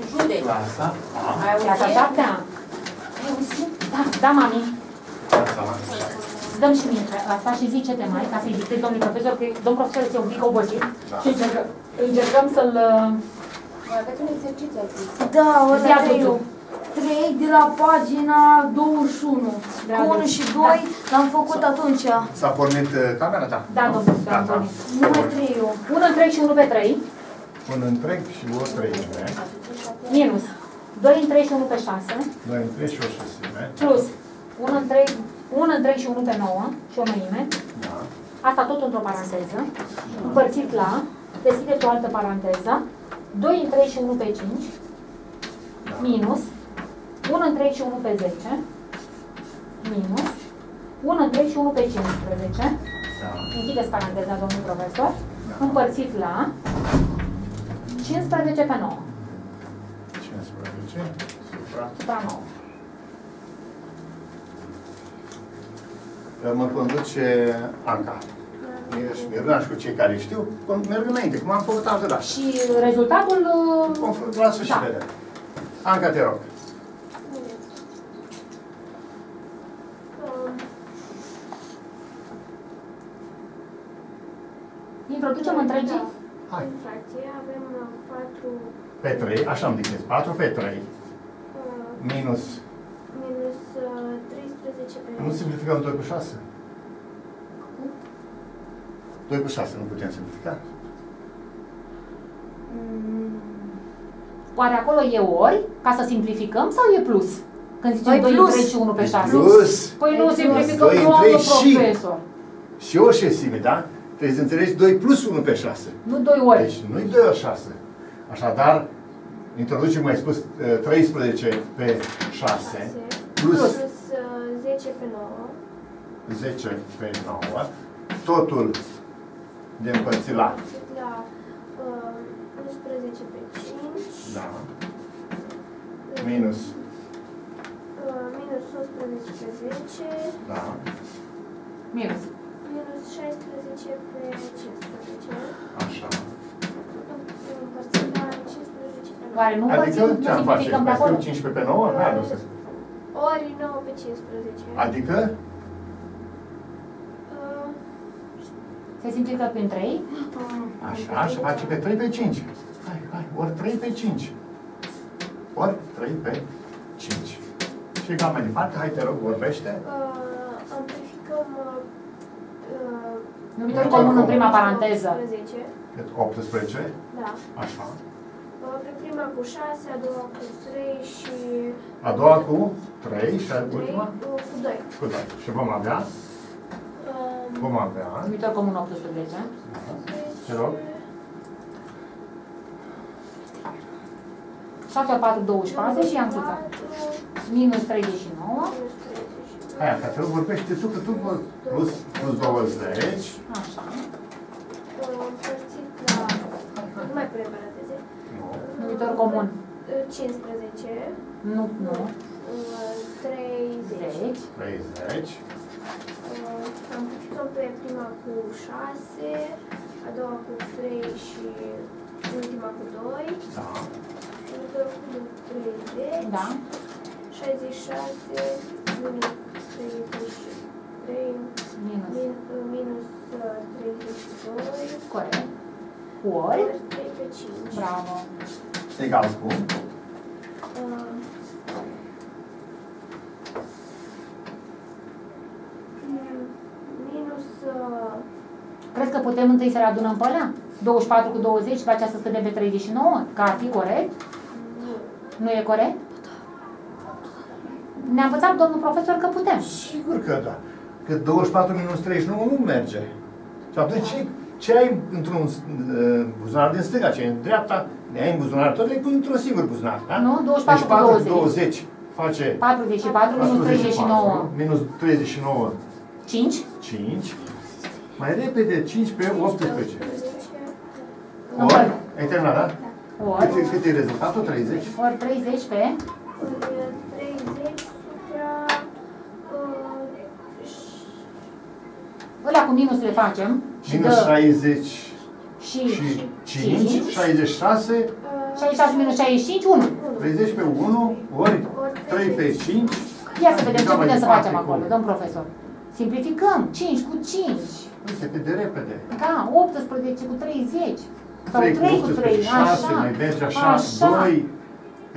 în județ. Clasa? Ai auzit? Da. Ai auzit? Da, da, mami. Dăm și mie asta și zice-te mai, ca să-i dictez domnului profesor, că domnul profesor este un pic obosit și încercăm să-l... Aveți un exercițiu, ați zis. Da, o să eu. 3 de la pagina 21. Cu 1 și 2 l-am făcut atunci. S-a pornit camera ta? Da, domnul, s-a pornit. Numai 3 eu. 1 întreg și 1 pe 3. 1 întreg și 1 treime. Minus. 2 întreg și 1 pe 6. 2 întreg și 1 șasime. Plus. 1 întreg și 1 pe 9 și o mărime. Da. Asta tot într-o paranteză. Da. Împărțit la. Deschideți o altă paranteză. 2 întreg și 1 pe 5. Da. Minus. 1 întreg și 1 pe 10. Minus. 1 întreg și 1 pe 15. Da. Închideți paranteza, domnul profesor. Da. Împărțit la. 15 pe 9. 15 supra 9. Mă conduce Anca. Ești Mirnaș cu cei care știu, merg înainte, cum am făcut altă dată. Și rezultatul... Lasă și vedem. Anca, te rog. Introducem întregii? Hai. În fracție avem 4 pe 3, așa îmi dictez, 4 pe 3 minus 13 pe 9. Nu simplificăm 2 cu 6? 2 cu 6 nu putem simplifica? Oare acolo e ori, ca să simplificăm, sau e plus? Când zicem 2 întreg și 1 pe 6. Plus. Păi nu simplificăm, doamnă profesor. Și o șesime, da? Trebuie să înțelegi 2 plus 1 pe 6. Nu 2 ori. Deci nu-i 2 ori 6. Așadar, introducem, mai spus, 13 pe 6 plus 10 pe 9. 10 pe 9. Totul de împărțit la 11 pe 5. Da. Minus. Minus 11 pe 10. Da. Minus. Minus 16 pe 15. Așa. Împărțim la 15 pe 9. Oare nu adică ce am face? Mai scriu 15 pe 9? Hai, nu se spune. Ori 9 pe 15. Adică? Se simplifică prin 3. Așa, și face pe 3 pe 5. Hai, hai, ori 3 pe 5. Ori 3 pe 5. Și cam mai departe, hai, te rog, vorbește. Amplificăm... Numitorii comun în prima paranteză. 18. Da. Așa. Pe prima cu 6, a doua cu 3 și... A doua cu 3 și ultima? Cu 2. Cu 2. Și vom avea? Vom avea... Numitor comun 18. Te rog. 6, 4, 24 și Ancuța. Minus 39. Aia, ca te rog, vorbește tu, că tu plus 20. Așa. Împărțit la... Nu mai punem paranteze. Numitor comun. 15. Nu, nu. 30. 30. Amplificăm pe prima cu 6, a doua cu 3 și ultima cu 2. Da. Numitor comun 30. Da. 66. Minus 33, minus 32, corect, ori 3 pe 5. Bravo. Egal cu? Minus... Crezi că putem întâi să le adunăm pe alea? 24 cu 20 și pe aceea să scădem pe 39? Ca ar fi corect? Nu. Nu e corect? Ne-a învățat domnul profesor că putem. Sigur că da. Că 24 minus 39 nu merge. Și atunci ce ai într-un buzunar din stânga, ce ai în dreapta, ne ai în buzunar, tot le pui într-un singur buzunar, da? Nu, 24 deci 4 20. 20 face 44 minus 39. Minus 39. 5. 5. Mai repede 5 pe 18. Ori, ai terminat, da? Ori. Cât e rezultatul? 30? Ori 30 pe... 30 supra... Ăla cu minus le facem. Minus 60 și 5, 66 66 minus 65, 1. 30 pe 1 ori 3 pe 5. Ia să vedem ce putem să facem acolo, domn profesor. Simplificăm. 5 cu 5. Se vede repede. Da, 18 cu 30. Sau 3 cu 3, așa. Așa. 2.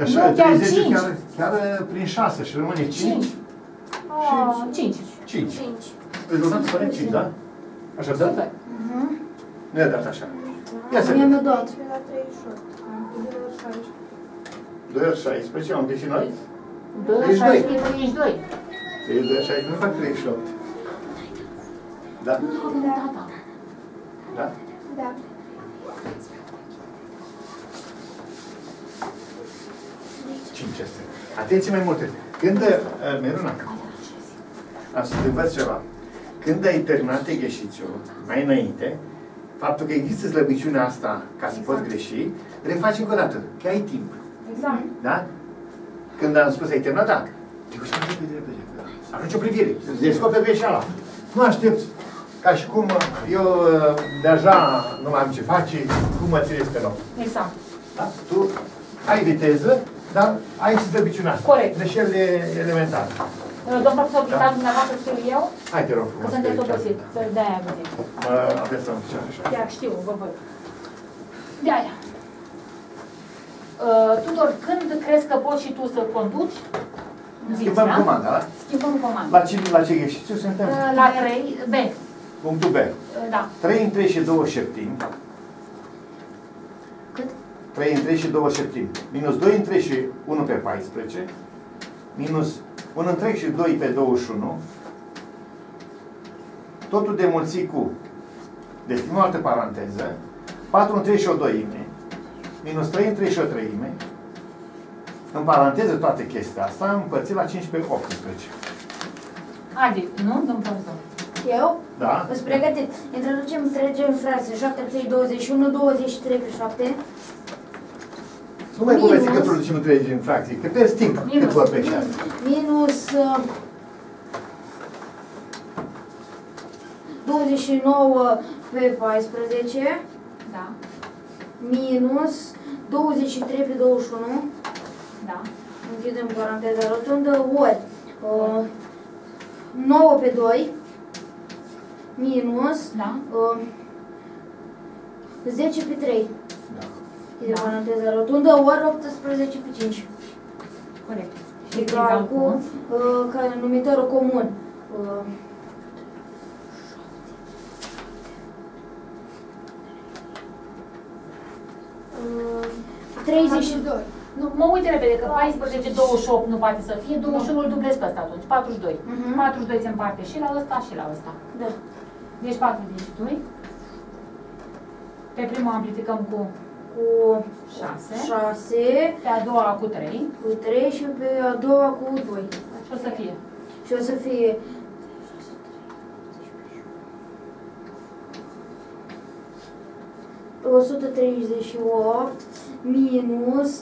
Așa, nu, chiar 30 chiar prin 6 și rămâne 5. 5. Rezultatul pare 5, da? Așa, da? Nu e dat așa. Ia să vedem. 2 ori 16, am găsit noi? 2 ori 16, 32. 32 ori 16, nu fac 38. Da? Da? Da. Atenție mai multe. Când, Miruna, am să te învăț ceva. Când ai terminat gheșițiul, mai înainte, faptul că există slăbiciunea asta ca să poți greși, refaci încă o dată, că ai timp. Exact. Da? Când am spus ai terminat, da. Dicu, să repede. Arunci o privire, îți descoperi greșeala. Nu aștepți. Ca și cum eu deja nu mai am ce face, cum mă țineți pe loc. Exact. Da? Tu ai viteză, dar ai și slăbiciunea asta. Corect. Greșelile elementare. Domnul profesor, uitați dumneavoastră, știu eu. Hai, te rog frumos. Că sunteți obosit. De-aia vă zic. Aveți să mă făcea așa. Ia, știu, vă văd. De-aia. Tudor, când crezi că poți și tu să conduci? Schimbăm comanda, da? Schimbăm comanda. La ce gheșițiu suntem? La 3, B. Punctul B. Da. 3 în 3 și 2 șeptimi. Cât? 3 în 3 și 2 șeptimi. Minus 2 în 3 și 1 pe 14. Minus 1 în 3 și 2 pe 21. Totul de mulții cu, deschidem o altă paranteză, 4 în 3 și o doime. Minus 3 în 3 și o treime. În paranteză toate chestia asta, împărțit la 5 pe 18. Adi, nu? Domnul profesor. Eu? Da. Îți pregătit. Introducem trege în frase. 7 pe 3, 21, 23 pe 7. Nu mai povesti că introducem trege în fracții, că pierzi timp cât vorbești. Minus 29 pe 14. Da. Minus 23 pe 21. Da. Închidem paranteza rotundă. Ori 9 pe 2. Minus 10 pe 3. Da. Închidem paranteza rotundă. Ori 18 pe 5. Corect. Și egal cu care numitorul comun. 32. Nu, mă uit repede, că 14, 28 nu poate să fie, 21 îl dublez pe ăsta atunci, 42. 42 se împarte și la ăsta și la ăsta. Da. Deci 42. Pe prima amplificăm cu 6, pe a doua cu 3. Cu 3 și pe a doua cu 2. Și o să fie. Și o să fie. Pe 138 minus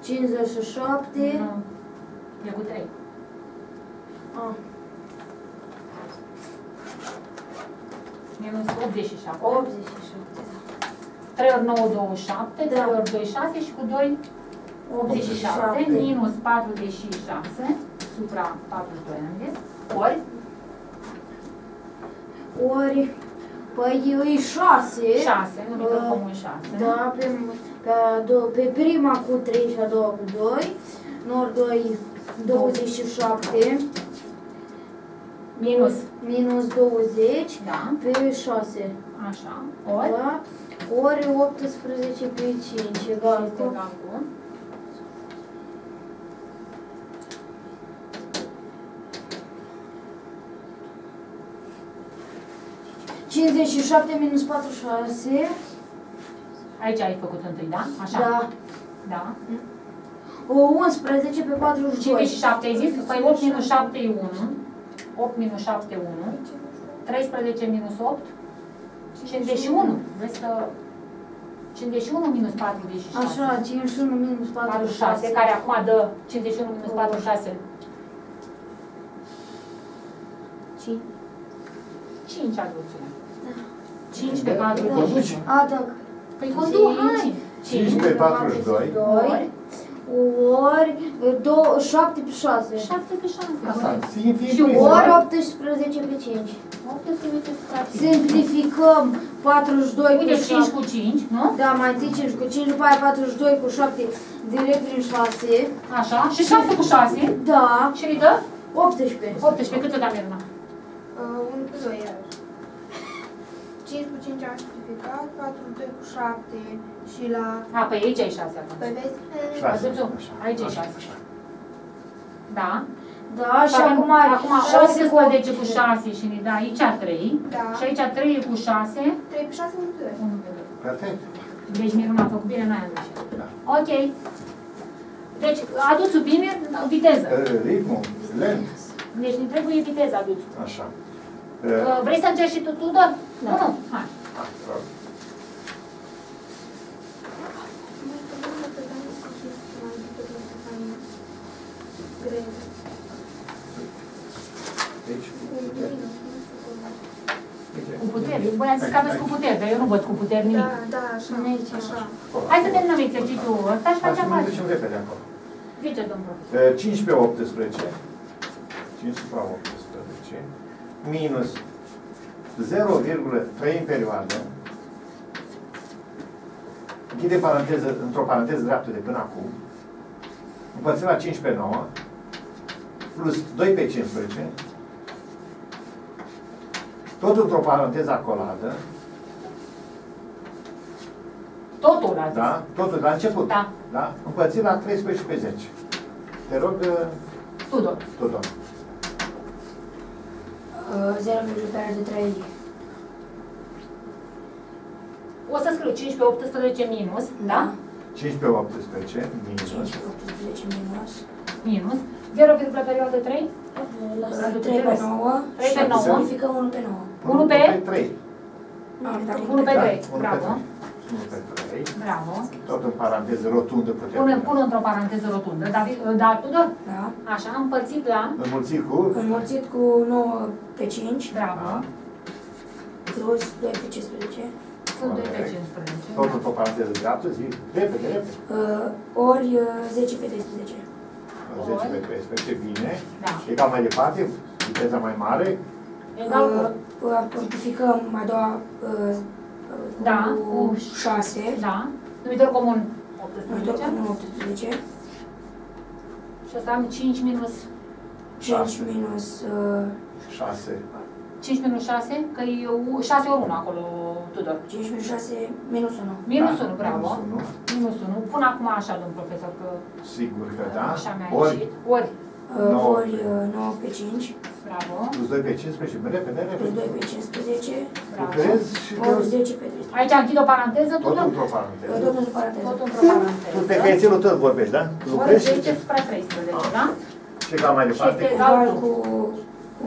57. E cu 3. Minus 87. 3 ori 9, 27. 3 ori 2, 6 și cu 2, 87. Minus 46 supra 42 am zis. Ori? Ori, păi e 6. 6, numitor comun 6. Da, pe prima cu 3 și a doua cu 2. Nor 2, 27. Minus 20. Da. Pe 6. Așa. Ori? Da. Ori 18 pe 5. Egal cu? Egal cu? 57 minus 46. Aici ai făcut întâi, da? Așa? Da. Da. 11 pe 42. 57 ai zis? Păi 8 minus 7 e 1. 8 minus 7 e 1. 13 minus 8. 51. Vezi că 51 minus 46. Așa, 51 minus 46. Care acum dă 51 minus 46. 5. 5. 5 aduțuri. 5 pe 42. Atac. Păi conduc, hai! 5 pe 42. Ori 7 pe 6. 7 pe 6. Și ori 18 pe 5. 18 pe 5. Simplificăm 42 cu 5 cu 5, nu? Da, mai întâi 5 cu 5, după aia 42 cu 7 direct prin 6. Așa. Și 6 cu 6? Da. Și îi dă? 18. 18. Cât o da, Miruna? 1 cu 2, iarăși. 5 cu 5 am simplificat, 4 cu 2 cu 7 și la... A, păi aici ai 6 acum. Păi vezi? 6. Aici ai 6. Da. Da, și acum 16 cu 6 și ne dai aici 3. Da. Și aici 3 cu 6. 3 cu 6 cu 2. 1 cu 2. Perfect. Deci Miruna a făcut bine, n-ai aduce. Da. Ok. Deci aduțul bine, viteză. Ritmul, lent. Deci ne trebuie viteza aduțul. Așa. Vrei să încerci și tu, Tudor? Da. Nu, nu. Hai. Cu puteri. Voi am zis că aveți cu puteri, dar eu nu văd cu puteri nimic. Da, da, așa. Nici, așa. Hai să terminăm exercițiul ăsta și facem altceva. Hai să mergem repede acolo. Zice, domnul. 5 pe 18. 5 pe 18. Minus 0,3 în perioadă. Închide paranteză, într-o paranteză dreaptă de până acum. Împărțim la 5 pe 9. Plus 2 pe 15. Tot într-o paranteză acoladă. Totul la da? Totul la început. Da. Da? Împărțim la 13 pe 10. Te rog, Tudor. Tudor. 0,3. O să scriu 5 pe 18 minus, da? 5 pe 18 minus. 5 pe 18 minus. Minus. 0,3? 3 pe 9. 3 pe 9. Simplificăm 1 pe 9. 1 pe 3. 1 pe 3. Bravo. 1 pe 3. Bravo. Tot în paranteză rotundă putem. Pune într-o paranteză rotundă. Dar Tudor? Da. Așa, împărțit la... Înmulțit cu 9 pe 5. Bravo. Plus 2 pe 15. Plus 2 pe 15. Tot într-o paranteză dreaptă, zi. Repede, repede. Ori 10 pe 13. 10 pe 13, bine. Egal mai departe, viteza mai mare. Egal cu... Amplificăm a doua... Da, cu 6. Da. Numitor comun 18. Și asta am 5 minus 6. 5 minus 6, că e 6 ori 1 acolo, Tudor. 5 minus 6, minus 1. Minus 1, bravo. Minus 1. Pun acum așa, domn profesor, că... Sigur că da. Așa mi-a ieșit. Ori 9 pe 5. Bravo. Plus 2 pe 15, repede, repede. Plus 2 pe 15. Bravo. Plus 10 pe 13. Aici închid o paranteză, Tudor? Tot într-o paranteză. Tot într-o paranteză. Tot într-o paranteză. Tu pe căiețelul tot vorbești, da? Lucrezi? 10 supra 13, da? Și egal mai departe. Și este egal cu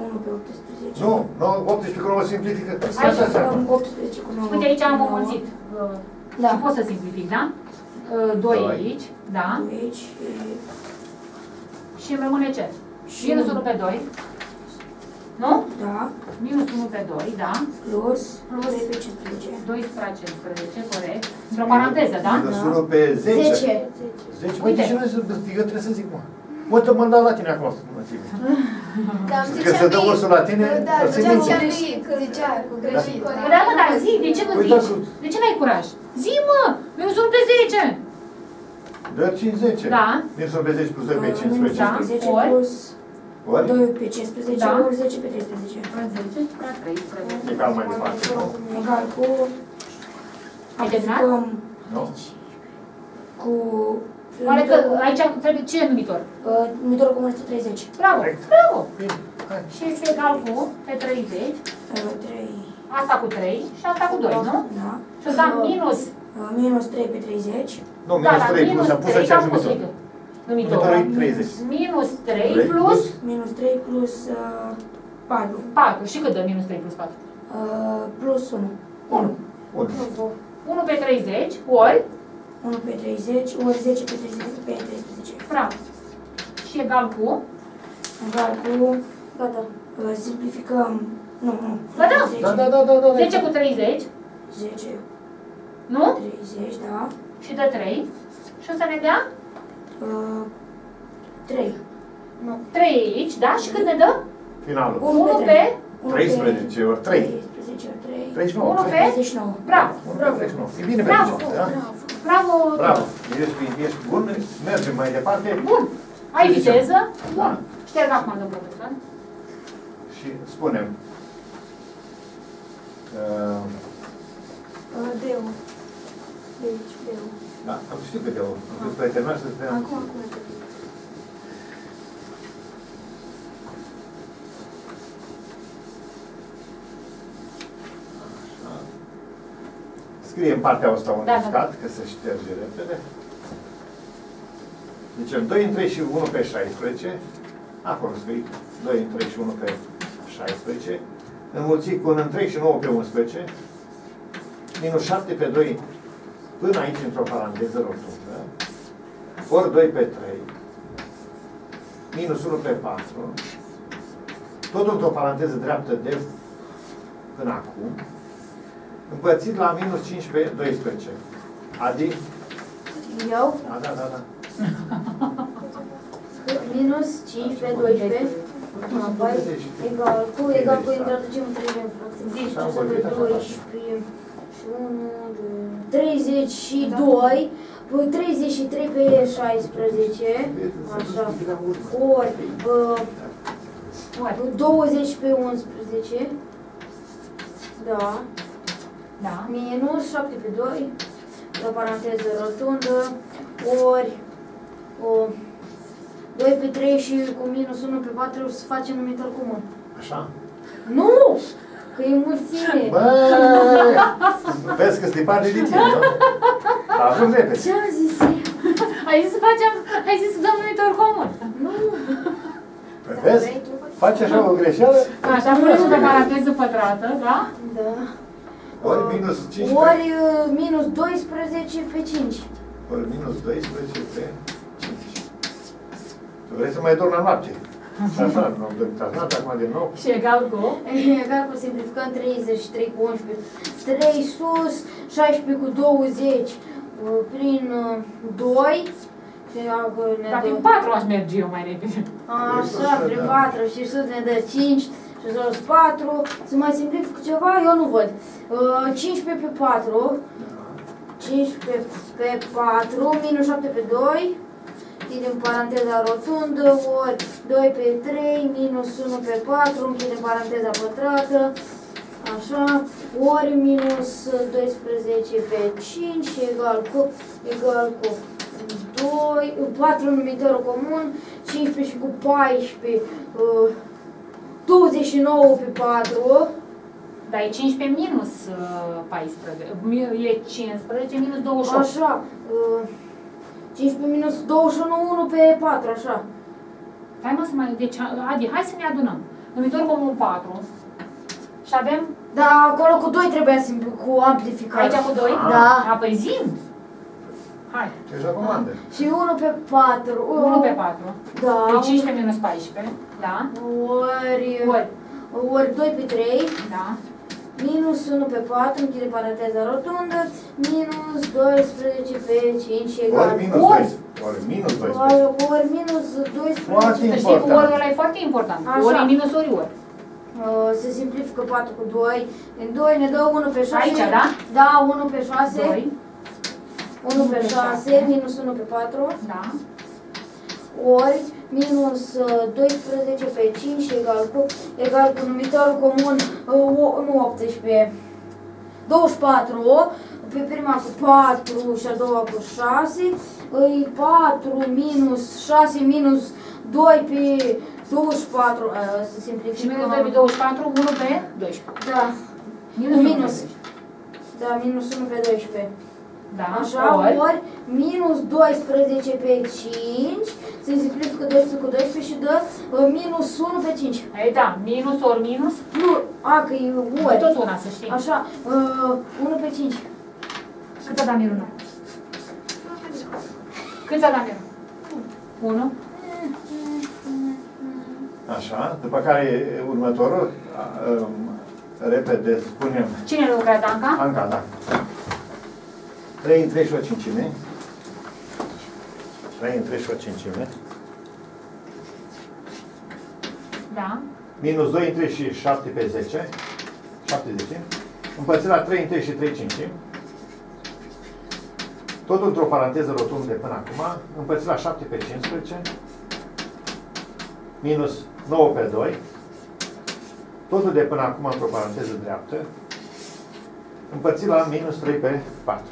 1 pe 18. Nu, 18 cu 9 simplifică. Hai să facem 18 cu 9. Uite, aici am înmulțit. Da. Și pot să simplific, da? 2 aici, da? 2 aici. Și îmi rămâne ce? Minus 1 pe 2. Nu? Da. Minus 1 pe 2, da. Plus 2 pe 15. 2 supra 15, corect. Într-o paranteză, da? Minus 1 pe 10. 10. Uite, și noi trebuie să zic, mă. Mă, m-am dat la tine acum, mă ține. Că se dă ursul la tine, o să-i minți. Da, zicea cu greșit. Da, mă, dar zi, de ce nu zici? De ce n-ai curaj? Zi, mă, minus 1 pe 10. Dă 5-10. Da. Minus 1 pe 10 plus 2 pe 15. Da, ori. 2 pe 15, da. Ori 10 pe 13. Ori 10 supra 13. Egal mai departe. Egal cu... Ai terminat? Nu. Cu... Oare că aici trebuie ce numitor? Numitorul comun este 30. Bravo! Bravo! Și este egal cu pe 30. 3. Asta cu 3 și asta cu 2, nu? Da. Și o să am minus... Minus 3 pe 30. Nu, minus 3 plus, am pus aceeași numitor. Numitorul minus 3 plus... Minus 3 plus 4. 4. Și cât dă minus 3 plus 4? Plus 1. 1. 1 pe 30 ori... 1 pe 30 ori 10 pe 30 pe 13. Bravo. Și egal cu? Egal cu Gata. Simplificăm. Nu. Gata? Da. 10 cu 30. 10. Nu? 30, da. Și de 3. Și o să ne dea? 3. Nu. 3 aici, da? Și cât ne dă? Finalul. 1 pe 13 ori 3. 39. 1 pe 39. Bravo. E bine mergem. Bravo. Ești bun. Mergem mai departe. Bun. Ai viteză? Bun. Șterg acum de bucătăran. Și spunem. Deu. Deci, deu. Da, am știut că deu. Să ai terminat să vedem. Acum. Scrie în partea asta un uscat, că se șterge repede. Deci 2 în 3 și 1 pe 16. Acolo scrie 2 în 3 și 1 pe 16. Înmulțit cu 1 în 3 și 9 pe 11. Minus 7 pe 2 până aici, într-o paranteză rotundă. Ori 2 pe 3. Minus 1 pe 4. Tot într-o paranteză dreaptă de până acum. Împărțit la minus 5 pe 12. Adi? Eu? Da. Minus 5 pe 12. Apoi, egal cu introducem 3 pe 12 și 32. Păi 33 pe 16. Așa. Ori 20 pe 11. Da. Da. Minus 7 pe 2, la paranteză rotundă, ori 2 pe 3 și cu minus 1 pe 4 o să facem numitor comun. Așa? Nu! Că e mulțime! Băi! Vezi că-ți depar de tine, nu? Dar ajung repede. Ce am zis? Ai zis să dăm numitor comun. Nu! Păi vezi? Faci așa o greșeală? Așa, puneți pe paranteză pătrată, da? Da. Ori minus 5 ori minus 12 pe 5. Ori minus 12 pe 5. Tu vrei să mai dorm la noapte? Așa, nu am dormit acum din nou. Și egal cu? Egal cu simplificăm 33 cu 11. 3 sus, 16 cu 20 prin 2. Dar prin 4 aș merge eu mai repede. Așa, prin 4 și sus ne dă 5. 4, să mai simplific ceva, eu nu văd. 15 pe 4, 15 pe 4, minus 7 pe 2, închidem paranteza rotundă, ori 2 pe 3, minus 1 pe 4, închidem paranteza pătrată, așa, ori minus 12 pe 5, egal cu 2, 4 numitorul comun, 15 și cu 14, 29 pe 4. Dar e 5 pe minus 14. E 15 minus 28. Așa. 5 pe minus 21, 1 pe 4, așa. Hai mă să mai... Deci, Adi, hai să ne adunăm. Numitor comun 4. Și avem... Da, acolo cu 2 trebuia să... Cu amplificare. Aici cu 2? Da. Apoi zim. Hai. Și 1 pe 4. 1 pe 4. Da. Pe 5 pe minus 14. Da. Ori 2 pe 3. Da. Minus 1 pe 4. Închide paranteza rotundă. Minus 12 pe 5. Egal. Ori minus 12. Ori minus 12. Foarte important. Ori ăla e foarte important. Ori minus ori. Se simplifică 4 cu 2. În 2 ne dă 1 pe 6. Aici, da? Da, 1 pe 6. 2. 1 pe 6, minus 1 pe 4, da. Ori minus 12 pe 5, egal cu numitorul comun, nu 18, 24, pe prima cu 4 și a doua cu 6, 4 minus 6 minus 2 pe 24, să simplificăm. Minus 2 pe 24, 1 pe 12. Da, minus. Da, minus 1 pe 12. Da, așa, ori minus 12 pe 5, se simplifică 12 cu 12 și dă minus 1 pe 5. Ei, da, minus ori minus? Nu, că e ori. E tot una, să știi. Așa, 1 pe 5. Cât a dat Miruna? Cât a dat Miruna? 1? Așa, după care următorul, repede spunem. Cine lucrează, Anca? Anca, da. 3 în 3 și o cincime. 3 în 3 și o cincime. Da. Minus 2 în 3 și 7 pe 10. 70. Împărțit la 3 în 3 și 3 cincimi. Tot într-o paranteză rotundă de până acum. Împărțit la 7 pe 15. Minus 9 pe 2. Totul de până acum într-o paranteză dreaptă. Împărțit la minus 3 pe 4.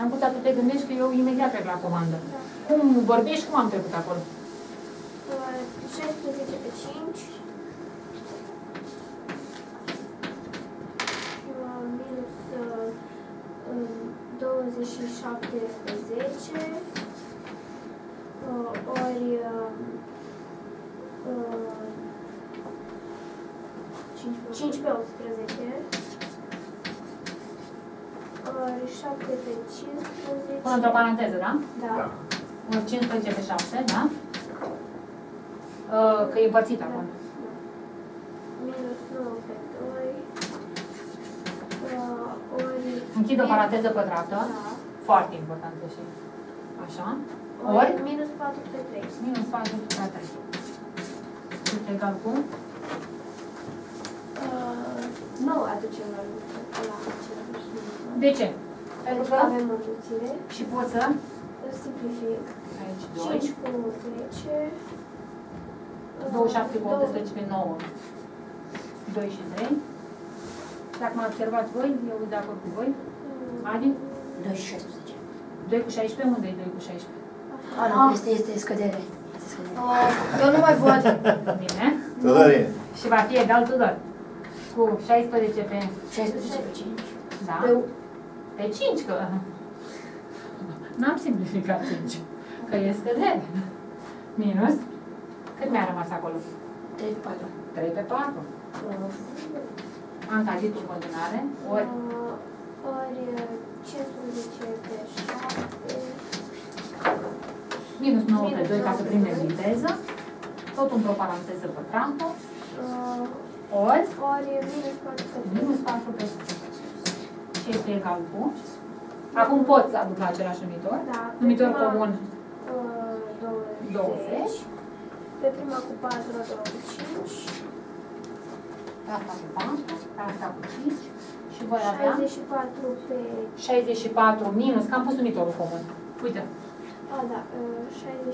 Am putut să te gândești că eu imediat trec la comandă. Da. Cum vorbești? Cum am trecut acolo? 16 pe 5. Minus 27 pe 10. Ori 5 pe 18. Ori 7 pe 15. Până într-o paranteză, da? Da. Ori 15 pe 7, da? Că e împărțit acum. Minus 9 pe 2. Ori... Închid o paranteză pătrată. Da. Foarte important și. Așa. Ori... Minus 4 pe 3. Minus 4 pe 3. Cât egal cu? 9 aducem la același. De ce? Pentru că avem înmulțire. Și pot să? Simplific. Aici 2. 5 cu 10. 27 cu 18 pe 9. 2 și 3. Dacă m-a observat voi, eu de acord cu voi. Adi? 2 și 16. 2 cu 16? Unde e 2 cu 16? Ah, este scădere. Eu nu mai văd. Bine. Tudor e. Și va fi egal Tudor. Cu 16 pe... 16 pe 5. Da. Pe 5, că... N-am simplificat 5. Că e scădere. Minus. Cât mi-a rămas acolo? 3 pe 4. 3 pe 4. Am cazit cu continuare. Ori... Ori 15 pe 7. Minus 9 pe 2 ca să primem viteză. Tot într-o paranteză pe trampă. Ori? Ori minus 4 pe 3. Minus 4 pe 3. Și este egal cu? Acum pot să aduc la același numitor. Da. Numitor comun. 20. Pe prima cu 4, a doua cu 5. Pe asta cu 4, pe asta cu 5. Și voi avea? 64 pe... 64 minus, că am pus numitorul comun. Uite. A, da.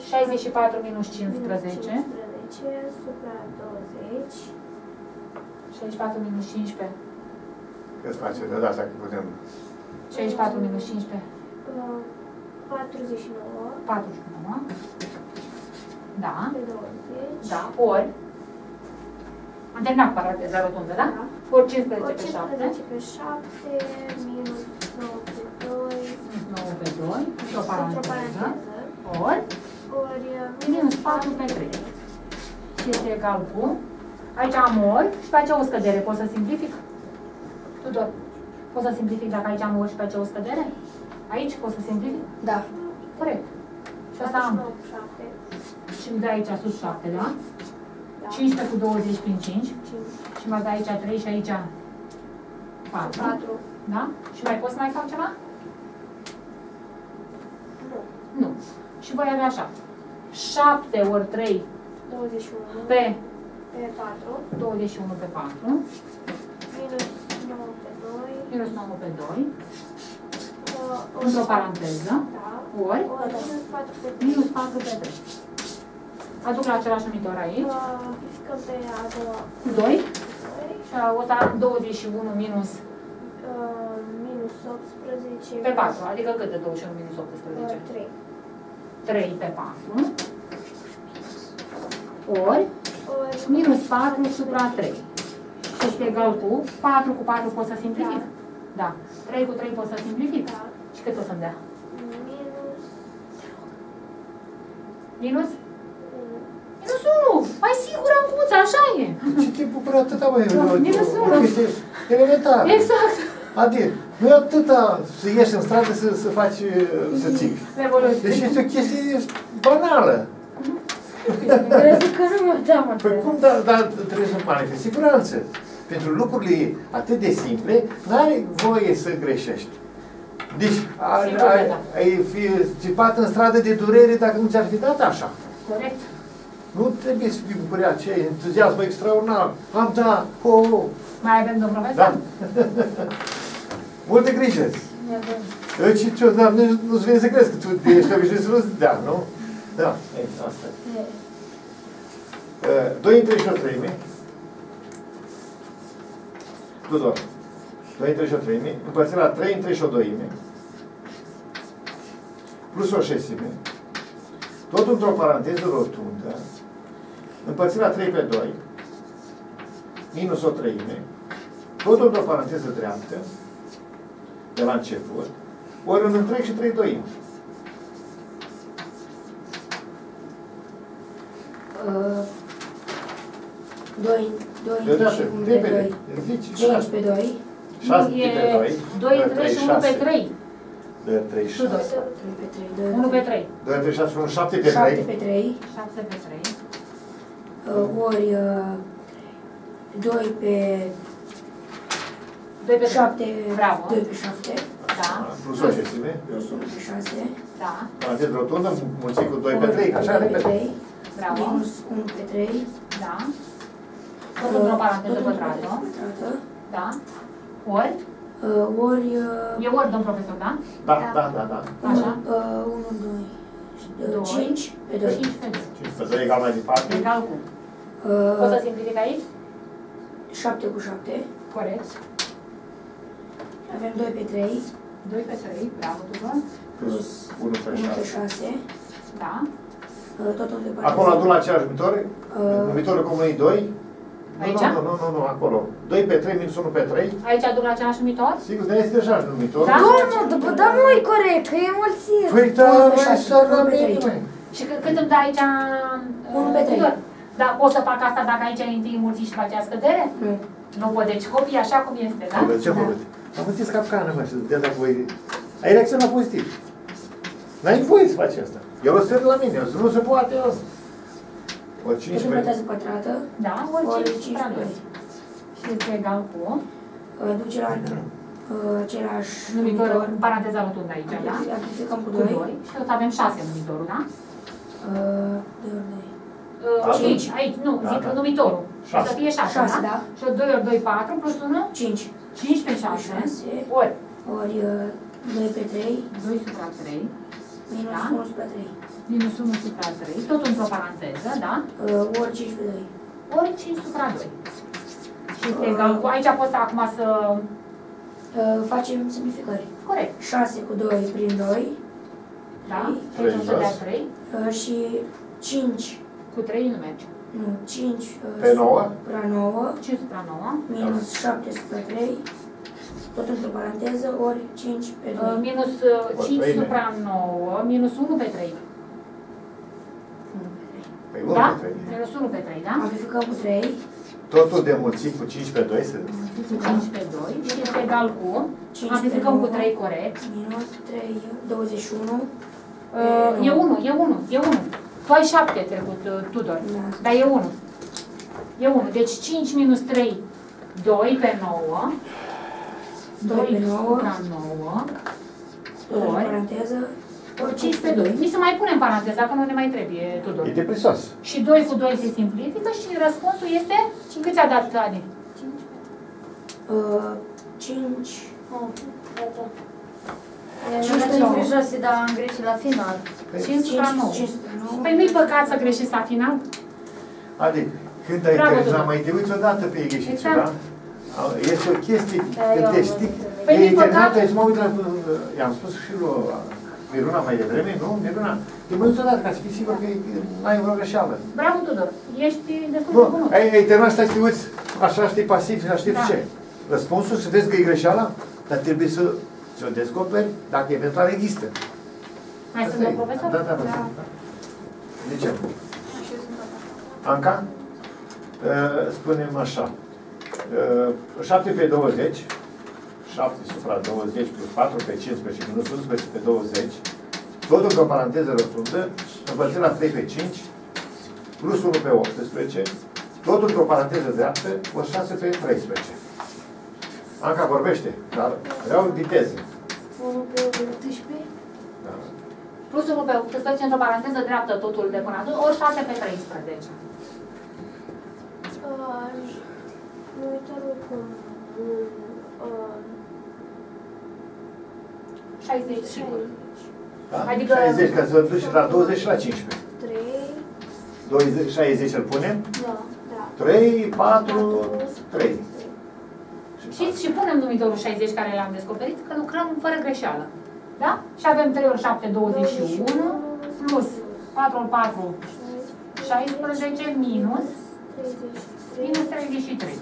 64 minus 15. 15 supra 20. 64 minus 15. Cât face de data când putem? 64 minus 15. 49. 49. Da. Pe 20. Da. Ori. Am terminat paranteza rotundă, da? Da. Ori 15 pe 7. 15 pe 7 minus 9 pe 2. Minus 9 pe 2. Într-o paranteză. Ori. Ori minus 4 pe 3. Și este egal cu? Aici am ori și pe aceea o scădere. Pot să simplific? Tudor, pot să simplific dacă aici am ori și pe aceea o scădere? Aici pot să simplific? Da. Corect. Și asta am. 7. Și îmi dă aici sus 7, da? Da. 15 cu 20 prin 5. 5. Și mă dă aici 3 și aici 4. 4. Da? Și mai pot să mai fac ceva? Nu. Nu. Și voi avea așa. 7 ori 3. 21. Pe... Pe 4. 21 pe 4. Minus 9 pe 2. Minus 9 pe 2. Într-o paranteză. Da. Ori. Minus 4 pe 3. Minus 4 pe 3. Aduc la același numitor aici. Plificăm pe a doua. 2. Și o să am 21 minus. Minus 18. Pe 4. Adică cât de 21 minus 18? 3. 3 pe 4. Ori. Minus 4 supra 3. Și este egal cu 4 cu 4 pot să simplific? Da. 3 cu 3 pot să simplific? Da. Și cât o să-mi dea? Minus... Minus? Minus 1. Mai sigur am cuța, așa e. Ce timpul până atâta, mă, e. Minus 1. Este elementar. Exact. Adică. Nu e atâta să ieși în stradă să faci, să ții. Deci este o chestie banală. Crezi că nu mă dau. Păi cum, dar trebuie să manifesti siguranță. Pentru lucrurile atât de simple, n-ai voie să greșești. Deci, ai fi țipat în stradă de durere dacă nu ți-ar fi dat așa. Corect. Nu trebuie să fii bucuria aceea, entuziasmă extraordinar. Am dat, oh. Mai avem, domnul profesor? Da. Multe grijă. Nu-ți vine să crezi că tu ești obișnuit să nu-ți dea, nu? Da, asta. 2 între 3 Tudor. 2 între 3 împărțit la 3 între 2 plus o 6 tot într-o paranteză rotundă împărțit la 3 pe 2 minus o 3 tot într-o paranteză dreaptă de la început ori un întreg și 3/2. Doi, 5 pe 2. 6 pe 2. 2 între 3 și 1 pe 3. 1 pe 3. 7 pe 3. 7 pe 3. Ori 2 pe 7. Bravo. 2 pe 7. Da. Plus 6. Plus 6. Da. Paranteză rotundă, mulțim cu 2 pe 3. Așa, repede. Bravo. Minus 1 pe 3. Da. Tot într-o paranteză pătrată. Da. Ori? E ori, domn profesor, da? Da. Așa? 1, 2, 5 pe 2. 5 pe 2 egal mai departe. Egal cu? Poți să simplific aici? 7 cu 7. Corect. Avem 2 pe 3. 2 pe 3, bravo, Tudor. Plus 1 pe 6. Da. Acolo adun la aceeași numitoare? Numitorul comunii 2? Aici? Nu, acolo. 2 pe 3 minus 1 pe 3. Aici adun la aceeași numitor? Sigur, dar este deja numitor. Da, nu-i corect, că e mulțime. Păi da, mai sărăbine. Și cât îmi dă aici? 1 pe 3. Dar pot să fac asta dacă aici întâi mulțim și face scădere? Nu pot, deci copii așa cum este, da? Ce mă văd? Am înțeles capcană, mă, și de-aia voi... Ai reacționat pozitiv. N-ai voie să faci asta. Eu o sări la mine, nu se poate asta. O 15. Jumătate pătrată. Da, ori 15. Și este egal cu? Duce la același numitor. În paranteza rotundă aici, da? Amplificăm cu 2. Și tot avem 6 numitorul, da? 2 ori 2. Aici, nu, zic numitorul. Să fie 6, da? Și 2 ori 2, 4, plus 1? 5. 5 pe 6. Ori? Ori 2 pe 3. 2 supra 3. Minus 1 supra 3. Minus 1 supra 3. Tot într-o paranteză, da? Ori 5 supra 2. Ori 5 supra 2. Și este egal cu... Aici poți acum să... facem simplificări. Corect. 6 cu 2 prin 2. Da? 3 în stătea 3. Și 5... Cu 3 nu merge. Nu, 5 supra 9. 5 supra 9. Minus 7 supra 3. Tot într-o paranteză, ori 5 pe 2. Minus 5 supra 9, minus 1 pe 3. Da? Minus 1 pe 3, da? Amplificăm cu 3. Totul de mulțit cu 5 pe 2. Cu 5 pe 2. Și este egal cu... Amplificăm cu 3, corect. Minus 3, 21. E 1. Tu ai 7 trecut, Tudor. Dar e 1. E 1. Deci 5 minus 3, 2 pe 9. 2 supra 9 ori paranteză, ori 5 pe 2. Mi se mai pune în paranteză, că nu ne mai trebuie, Tudor. E deprisos. Și 2 cu 2 se simplifică și răspunsul este... Cât ți-a dat, Adi? 5 pe 6, dar am greșit la final. 5 supra 9. Păi nu-i păcat să greșești la final? Adi, când ai interesat, mai te uiți odată pe ieșițul, da? Este o chestie, când te știi, e eternată, și mă uit la... I-am spus și la Miruna mai devreme, nu? Miruna, te mă duci odată, ca să fii sigur că n-ai vreo greșeală. Bravo, Tudor! Ești destul de bun. Ai terminat, stai să te uiți, așa știi pasiv, să știi ce. Răspunsul, să vezi că e greșeala, dar trebuie să o descoperi, dacă eventual există. Mai sunt un profesor? Da. De ce? Anca? Spunem așa. 7 pe 20 7 supra 20 plus 4 pe 15 minus 11 pe 20, tot într-o paranteză răsfundă, împărțit la 3 pe 5, plus 1 pe 18, tot într-o paranteză dreaptă, o 6 pe 13. Anca vorbește, dar vreau viteze. 1 pe 18. Da. Plus 1 pe 18, într-o paranteză dreaptă, totul de până atunci, ori 6 pe 13. Nu uita cum... 60, sigur. Da? Adică 60, că se duce la 20 și la 15. 3... 60 îl punem? Da. 3, 4, 3. Știți? Și punem numitorul 60 care l-am descoperit, că lucrăm fără greșeală. Da? Și avem 3 ori 7, 21, plus 4 ori 4, 16, minus 33.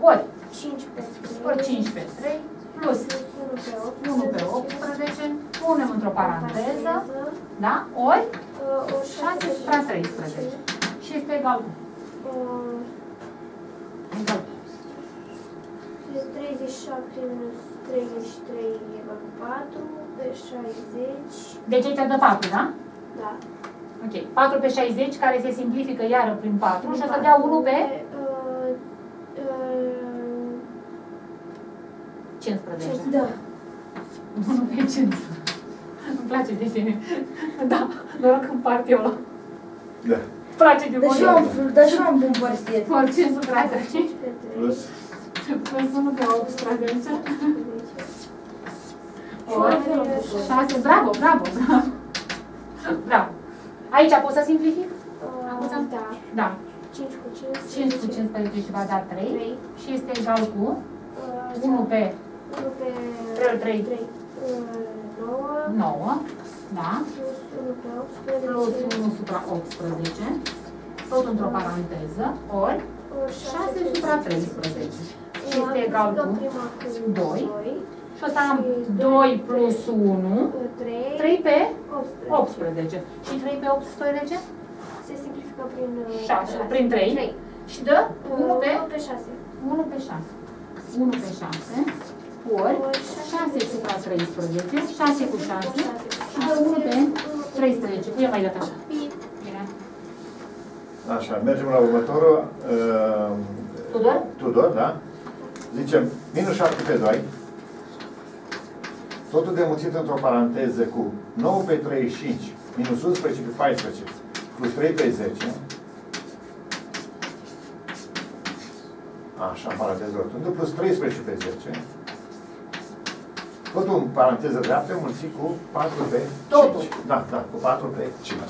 Ori 5 pe 3, plus 1 pe 18, punem într-o paranteză, da? Ori 6 supra 13. Și este egal cu? 37 minus 33 egal cu 4 pe 60. Deci aici dă 4, da? Da. Ok. 4 pe 60, care se simplifică iară prin 4 și o să dea 1 pe... 15. Da. 1 pe 15. Îmi place de tine. Da. Noroc că împart eu la... Da. Îmi place de mult. Dar și eu am bun părțiet. Ori 5 supra 3. Plus... Păi să nu te au 18. Ori 6. Bravo, bravo, bravo. Bravo. Aici poți să simplific? Da. Da. 5 cu 15. 5 cu 15 și va da 3. Și este egal cu? 1 pe 3. 9. Da. Plus 1 supra 18. Tot într-o paranteză. Ori 6 supra 13. Și este egal cu 2. Și o să am 2 plus 1, 3 pe 18. Și 3 pe 18? Se simplifică prin 6. Prin 3. Și dă 1 pe 6. 1 pe 6. Ori 6 supra 13. 6 cu 6. Și dă 1 pe 13. Cum e mai dat așa? Așa, mergem la următorul. Tudor? Tudor, da. Zicem, minus 7 pe 2. Totul demuțit într-o paranteză cu 9 pe 35, minus 11 pe 14, plus 3 pe 10. Așa, în paranteză rotundă, plus 13 pe 10. Totul în paranteză dreaptă, mulțit cu 4 pe 5. Totul. Da, da, cu 4 pe 5.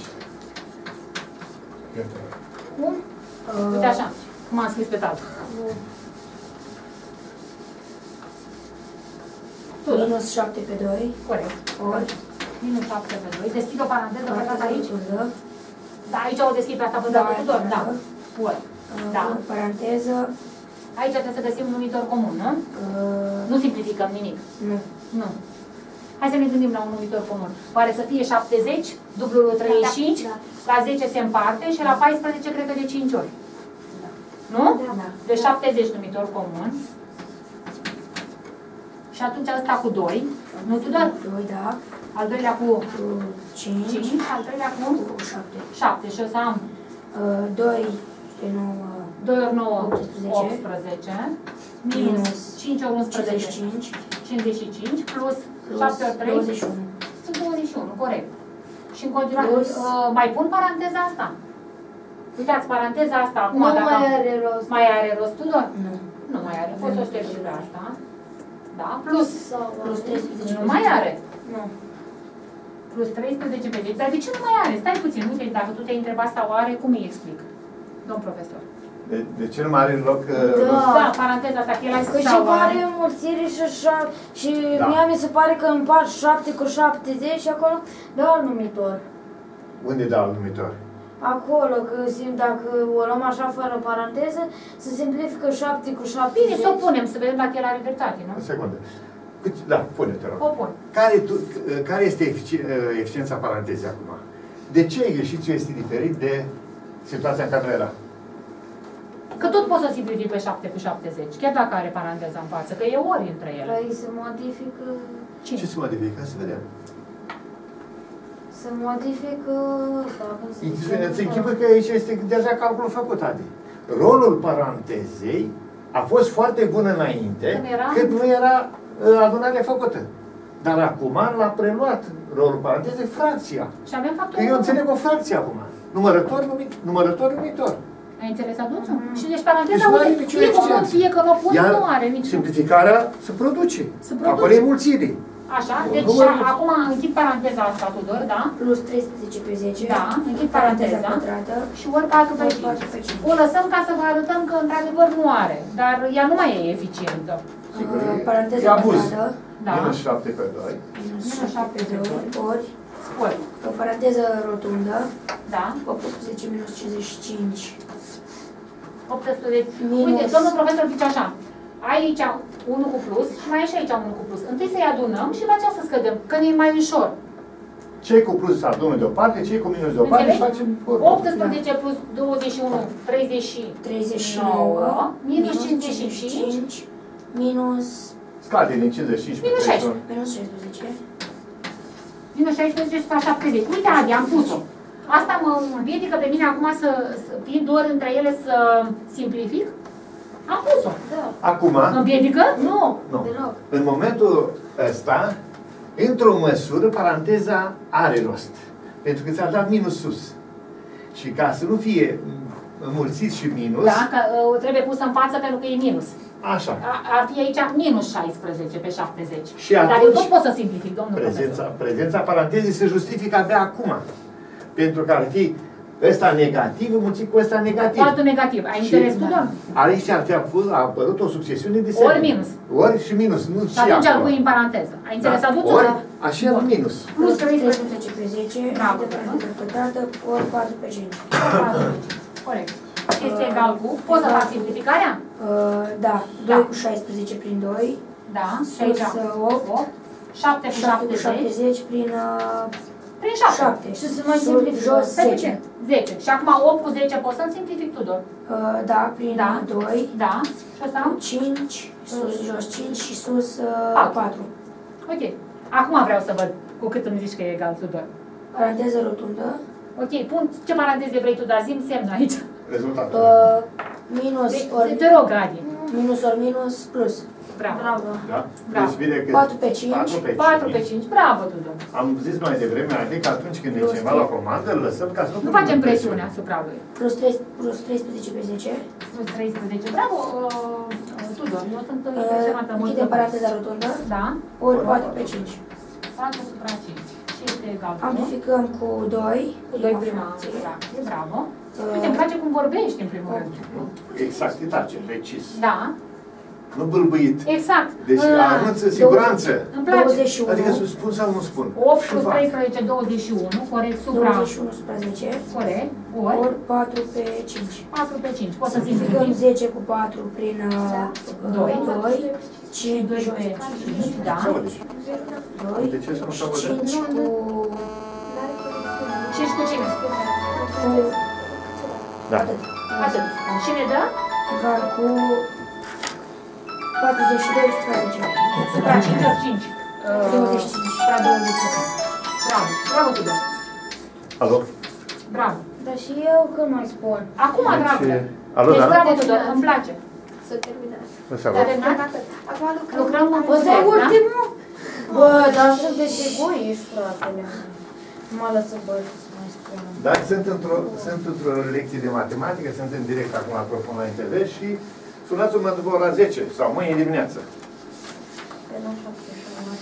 Cum? Uite așa, cum am scris pe tată. Minus 7 pe 2. Corect. Ori. Minus 7 pe 2. Deschid o paranteză pe tată aici. Da, aici o deschid pe asta pe tată. Da. Ori. Da. Paranteză. Aici trebuie să găsim un numitor comun, nu? Nu simplificăm nimic. Nu. Nu. Hai să ne gândim la un numitor comun. Oare să fie 70, dublul 35, da, da. La 10 se împarte și la 14 cred că de 5 ori. Da. Nu? Da, da. De 70 numitor comun. Și atunci ăsta cu 2. Nu, Tudor? 2, da. Al doilea cu 5. Al treilea cu 7. Și o să am 2 pe 9. 2 ori 9, 18. Minus 5 ori 11, 55. Plus... 7 ori 3? 21. Sunt 21, corect. Și în continuare, mai pun paranteza asta? Uitați, paranteza asta acum, nu dacă mai are rost. Mai are rost, Tudor? Nu. Nu mai are, poți să o ștergi pe asta. Da, plus... Plus 13. Nu mai are. Nu. Plus 13 pe 10. Dar de ce nu mai are? Stai puțin, uite, dacă tu te-ai întrebat asta oare, cum îi explic? Domn profesor. De ce nu mai are loc? Da, paranteza asta, că el a zis că și pare înmulțire și așa, și da. Mie mi se pare că împart 7 cu 70 și acolo dau alt numitor. Unde dau alt numitor? Acolo, că simt dacă o luăm așa fără paranteză, se simplifică 7 cu 70. Bine, să o punem, să vedem dacă el are dreptate, nu? O secundă. Da, pune, te rog. O pun. Care este eficiența parantezei acum? De ce exercițiul este diferit de situația în care era? Că tot poți să simplifici pe 7 cu 70, chiar dacă are paranteza în față, că e ori între ele. Păi se modifică... Ce se modifică? Să vedem. Se modifică... Îți închipă că aici este deja calculul făcut, Adi. Rolul parantezei a fost foarte bun înainte, cât nu era adunarea făcută. Dar acum l-a preluat rolul parantezei fracția. Și avem factorul. Eu înțeleg o fracție acum. Numărător, numitor. Ai înțeles atunci? Și deci paranteza nu fie că vă pun, nu are nici. Simplificarea se produce. Acolo e mulțirii. Așa, deci acum închid paranteza asta, Tudor, da? Plus 13 pe 10. Da, închid paranteza pătrată și ori 4 pe 5. O lăsăm ca să vă arătăm că într-adevăr nu are, dar ea nu mai e eficientă. Paranteza pătrată. Da. Minus 7 pe 2. Minus 7 pe 2 ori. Ori. O paranteză rotundă. Da. 18 minus 55. 18. Minus... Uite, domnul profesor zice așa. Ai aici 1 cu plus și mai e și aici 1 cu plus. Întâi să-i adunăm și la aceasta să scădem, că ne e mai ușor. Cei cu plus să adunăm deoparte, cei cu minus deoparte și facem... 18 plus 21, 39, minus 55, minus... Scade din 55 pe 39. Minus 16. Minus 16 și 70. Uite, Adi, am pus-o. Asta mă împiedică pe mine acum să fiind ori între ele să simplific. Am pus-o. Da. Acum... Împiedică? Nu. Deloc. În momentul ăsta, într-o măsură, paranteza are rost. Pentru că ți-a dat minus sus. Și ca să nu fie înmulțit și minus... Da, că trebuie pus în față pentru că e minus. Așa. Ar fi aici minus 16 pe 70. Și atunci, dar eu tot pot să simplific, domnul prezența parantezei se justifică abia acum. Pentru că ar fi... Ăsta negativ, mulțit cu ăsta negativ. Altul negativ. Ai interes tu, doamne? Aici a apărut o succesiune de semne. Ori minus. Ori și minus. Nu și atunci îl pui în paranteză. Ai interes atunci? Ori, așa e minus. Plus 13 pe 10, ori 4 pe 5. Corect. Este egal cu... Poți să faci simplificarea? Da. 2 cu 16 prin 2. Da. Sus 8. 7 cu 70 prin... Prin 7. Și să mai simplific jos 10. 10. Și acum 8 cu 10 poți să-mi simplific, Tudor? Da, prin 2. Da. Și asta am? 5, sus, jos 5 și sus 4. Ok. Acum vreau să văd cu cât îmi zici că e egal, Tudor. Paranteză rotundă. Ok. Pun ce paranteze vrei tu, dar zi-mi semnul aici. Rezultatul. Minus ori... Te rog, Adi. Minus ori minus plus. Bravo. Da? Bravo. Deci bine că 4 pe 5. 4 pe 5. Bravo, Tudor. Am zis mai devreme, adică atunci când e ceva la comandă, îl lăsăm ca să nu... Nu facem presiune asupra lui. Plus 13 pe 10. Plus 13. Bravo, Tudor. Eu sunt impresionată mult. Închide paranteza rotundă. Da. Ori 4 pe 5. 4 supra 5. Și este egal. Amplificăm cu 2. Cu 2 prima. Bravo. Uite, îmi place cum vorbești, în primul rând. Exactitate, precis. Da. Nu bâlbâit. Exact. Deci arăță siguranță. Îmi place. 21. Adică să spun sau nu spun. 8 cu 13, 21. Corect, supra. 21 supra 10. Corect. Ori 4 pe 5. 4 pe 5. Poți să simplificăm 10 cu 4 prin 2. 5 pe 5. Da. 2. De ce să nu s-a văzut? 5 cu... 5 cu 5. Da. Atât. Și ne dă? Egal cu... 42 supra 10. Supra 5 ori 5. 25. Supra 25. Bravo. Bravo, Tudor. Alo. Bravo. Dar și eu când mai spun. Acum, dragă. Deci, bravo, Tudor. Îmi place. S-a terminat. Acum lucrăm. Ăsta e ultimul. Bă, dar sunt de egoiști, fratele. Nu mă lăsă, bă, să mai spun. Dar sunt într-o lecție de matematică, sunt în direct acum, apropo, la TV și... Sunați-mă după ora 10 sau mâine dimineață.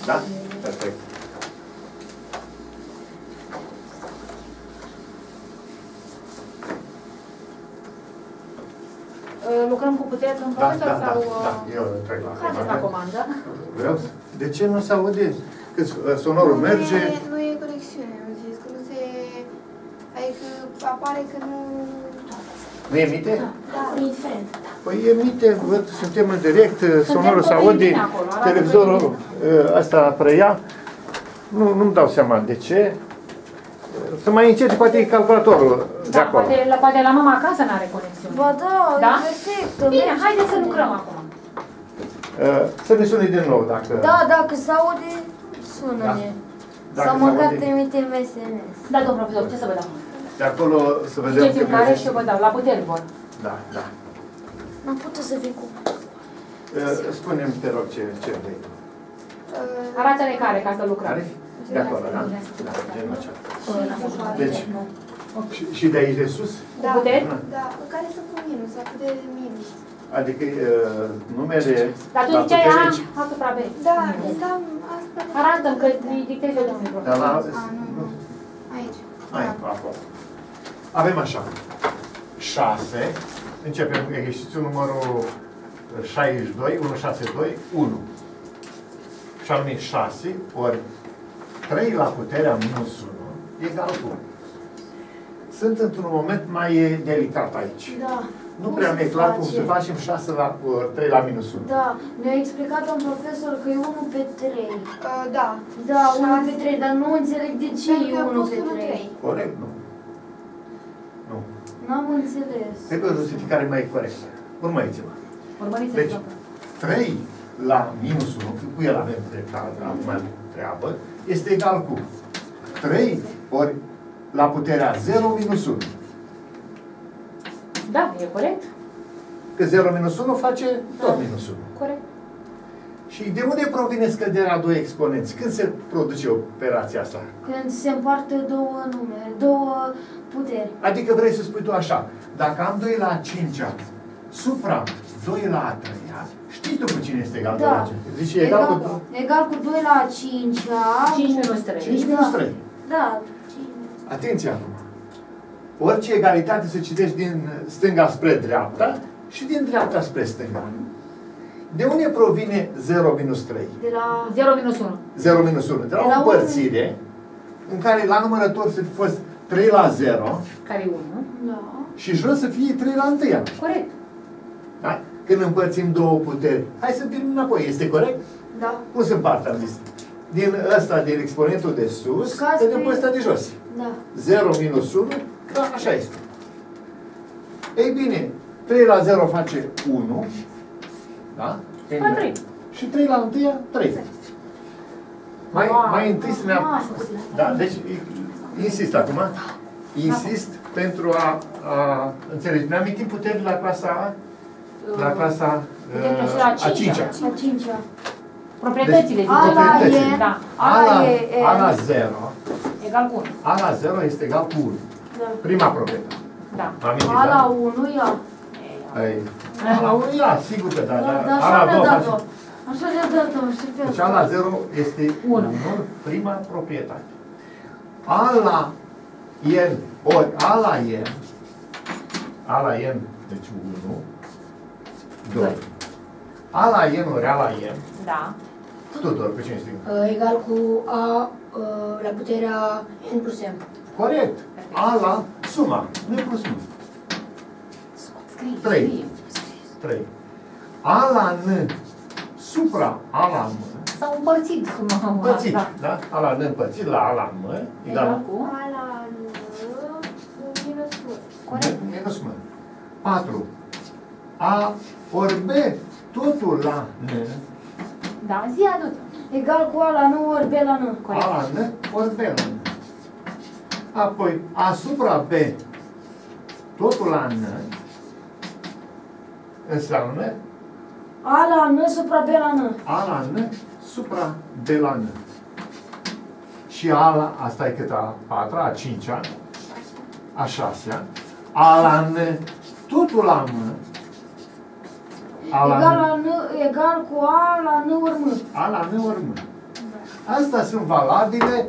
Da? Perfect. Lucrăm cu puterea în profesor sau... Da, eu trec la comandă. Faceți la comandă. Vreau? De ce nu se aude? Că sonorul merge... Nu e conexiune, am zis, că nu se... Adică apare că nu... Nu emite? Da, indiferent. Păi emite, văd, suntem în direct, sonorul se aude, televizorul ăsta preia. Nu-mi dau seama de ce. Să mai încerci, poate calculatorul de acolo. Poate la mama acasă n-are conexiune. Ba da, da? E perfect. Bine, haideți să lucrăm acum. Să ne sune din nou dacă... Da, dacă se aude, sună-ne. Da. Sau măcar trimite SMS. Da, domn profesor, ce să vă dau? De acolo să vedem... Ziceți-mi care și eu vă dau, la puteri vor. Da, da. N-am putut să vin cu... Spune-mi, te rog, ce vrei. Arată-ne care, ca să lucrăm. Care? De acolo, da? Da, genul acela. Deci, și de aici de sus? Da, da. Care să pun minus, atât de minus. Adică numere... Dar tu ziceai A asupra B. Da, da, asta... Arată-mi că îi dictezi eu domnul profesor. Dar la... nu. Aici. Aici, acolo. Avem așa. 6. Începem cu exercițiul numărul 62, 162, 1. Și anume 6 ori 3 la puterea minus 1 egal cu 1. Sunt într-un moment mai delicat aici. Da. Nu prea mi-e clar cum să facem 6 la 3 la minus 1. Da, ne-a explicat un profesor că e 1 pe 3. Da. Da, 1 pe 3, dar nu înțeleg de ce e 1 pe 3. Corect, nu. Nu. N-am înțeles. Trebuie o justificare mai corectă. Urmăriți-mă. Deci, 3 la minus 1, cu el avem treabă, este egal cu 3 ori la puterea 0 minus 1. Da, e corect. Că 0 minus 1 face tot minus 1. Corect. Și de unde provine scăderea a doi exponenți? Când se produce operația asta? Când se împarte două numere, două puteri. Adică vrei să spui tu așa, dacă am 2 la 5-a, supra 2 la 3-a, știi tu cu cine este egal 2 la 5-a? Zici egal cu 2 la 5-a, 5 minus 3. 5 minus 3. Da. Atenție acum! Orice egalitate se citește din stânga spre dreapta și din dreapta spre stânga. De unde provine 0 minus 3? De la 0 minus 1. 0 minus 1. De la o împărțire în care la numărător să fi fost 3 la 0. Care e 1. Da. Și jos să fie 3 la 1. Corect. Da? Când împărțim două puteri, hai să venim înapoi. Este corect? Da. Cum se împarte, am zis? Din ăsta, din exponentul de sus, vedem pe ăsta de jos. Da. 0 minus 1, da, așa este. Ei bine, 3 la 0 face 1, da? 3. Și 3 la 1, 3. Mai întâi să ne... Da, deci, insist acum. Insist pentru a înțelege. Ne-am amintit puteri la clasa A? La clasa A 5-a. Proprietățile. A la 0 egal cu 1. A la 0 este egal cu 1. Da. Prima proprietate. Da. A la 1 ia. A la 1 ia, sigur că da. A la 2 așa. Așa de dată, știu. Deci A la 0 este 1. Prima proprietate. A la n ori A la n. A la n, deci 1, 2. A la n ori A la n. Da. Tudor, pe cine știu? Egal cu A la puterea n plus m. Corect. A la suma. Nu e plus 1. 3. A la n supra A la m. S-au împărțit suma. Împărțit, da? A la n împărțit la A la m. Egal cu A la n minus 1. Corect. Minus 1. 4. A ori b. Totul la n. Da, zi adut. Egal cu A la n ori B la n. Corect. A la n ori B la n. Apoi, asupra B, totul la n, înseamnă? A la n supra B la n. A la n supra B la n. Și A la, asta e cât A 4-a, A 5-a, A 6-a. A la n, totul la n. Egal cu A la n ori m. A la n ori m. Astea sunt valabile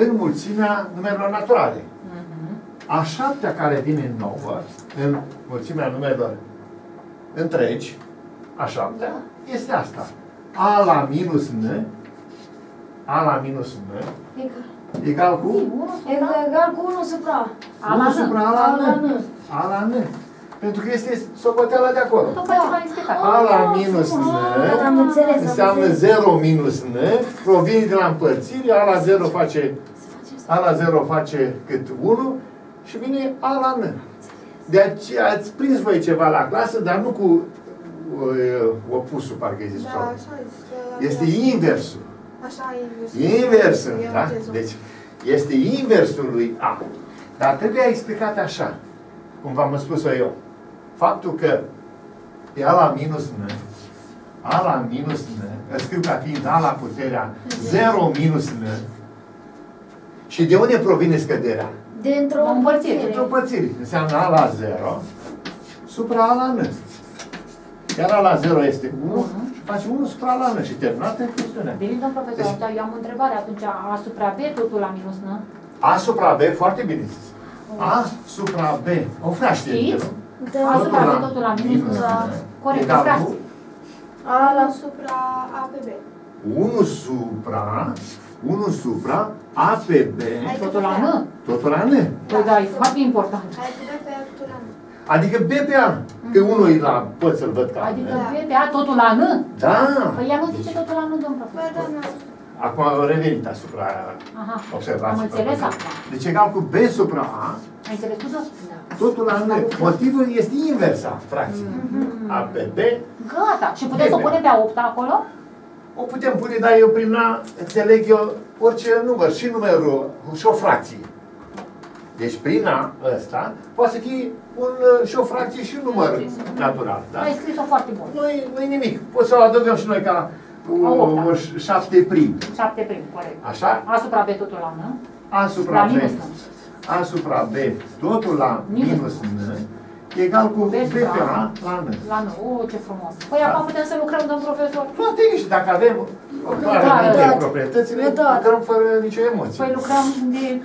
în mulțimea numerelor naturale. A 7-a care vine în 9, în mulțimea numerelor întregi, a 7-a, este asta. A la minus n, A la minus n, egal cu? Egal cu 1 supra A la n. A la n. Pentru că este socoteala de acolo. A la minus n înseamnă 0 minus n, provine de la împărțire, A la 0 face A la 0 face cât 1 și vine A la N. De aceea ați prins voi ceva la clasă, dar nu cu opusul, parcă ai zis. Da, așa zis. Este inversul. Așa, inversul. Inversul, da? Deci, este inversul lui A. Dar trebuie explicat așa, cum v-am spus-o eu. Faptul că pe A la minus N, A la minus N, scriu ca fiind A la puterea 0 minus N. Și de unde provine scăderea? Dintr-o împărțire. Dintr-o împărțire. Înseamnă A la 0 supra A la N. Iar A la 0 este 1 și face 1 supra A la N. Și terminată e chestiunea. Bine, domn profesor, dar eu am o întrebare atunci. A supra B totul la minus N? A supra B, foarte bine zis. A supra B. O fraște. Știți? A supra B totul la minus N. Corect, o fraște. A la supra A pe B. 1 supra A pe B. Totul la N. Totul la N. Păi da, e foarte important. Adică B pe A. Că unul e la, pot să-l văd ca A. Adică B pe A, totul la N. Da. Păi ea nu zice totul la N, domn profesor. Acum am revenit asupra observației. Am înțeles asta. Deci egal cu B supra A. Ai înțeles cu totul la N. Motivul este inversa fracției. A pe B. Gata. Și puteți să o punem pe A8 acolo? O putem pune, dar eu prin A înțeleg eu orice număr, și numărul, și o fracție. Deci prin A ăsta poate să fie și o fracție și un număr natural. Da? Ai scris-o foarte bun. Nu-i nimic. Poți să o adăugăm și noi ca 7 prim. 7 prim, corect. Așa? A supra B totul la N. A supra B. A supra B totul la minus N. Egal cu B pe A la N. La N. O, ce frumos. Păi acum putem să lucrăm, domn profesor? Poate și dacă avem o clară dintre proprietățile, lucrăm fără nicio emoție. Păi lucrăm de...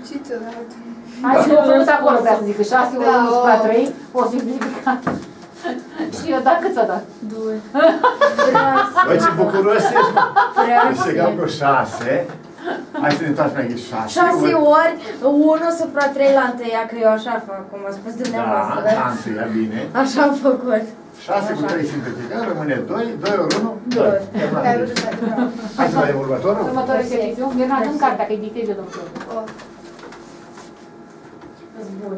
Azi o făcut acolo, vreau să zic, 6 ori 1 supra 3, o simplificat. Și eu, da, cât s-a dat? 2. Băi, ce bucuros ești! Ești egal cu 6. Hai să ne toți mai ghiși 6 ori 1 supra 3 la întâia, că eu așa fac, cum a spus dumneavoastră. Da, la întâia, bine. Așa am făcut. 6 cu 3 simplificăm, rămâne 2, 2 ori 1, 2. Hai să vedem următorul. Următorul este lecțiu. Mirna, dă-mi cartea, că-i dictez eu, domnul. Ești bun.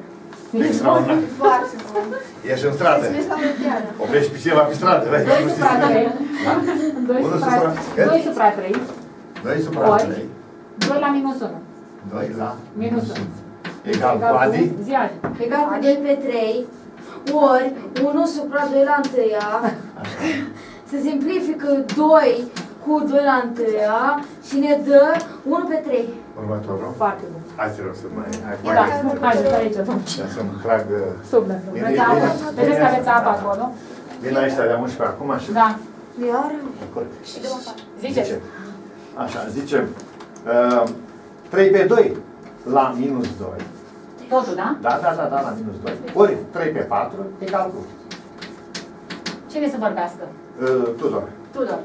Ești foarte bun. Ești în stradă. Oprești piceva pe stradă. 2 supra 3. 2 supra 3. 2 supra 3. 2 la minus 1. 2 la minus 1. Egal cu Adi? Egal cu 2 pe 3 ori 1 supra 2 la 1. Se simplifică 2 cu 2 la 1 și ne dă 1 pe 3. Următorul? Foarte bun. Hai să rog să mai... Da, să-mi tragă aici, domnul. Să-mi tragă... Sublătul. Vedeți că aveți apă acolo. Vin la ăștia de-a 11 acum și... Da. Iar? Ziceți. Așa, zicem 3 pe 2 la minus 2. Totul, da? Da, da, da, da, la minus 2. Ori 3 pe 4 egal cu. Cine să vorbească? Tudor. Tudor.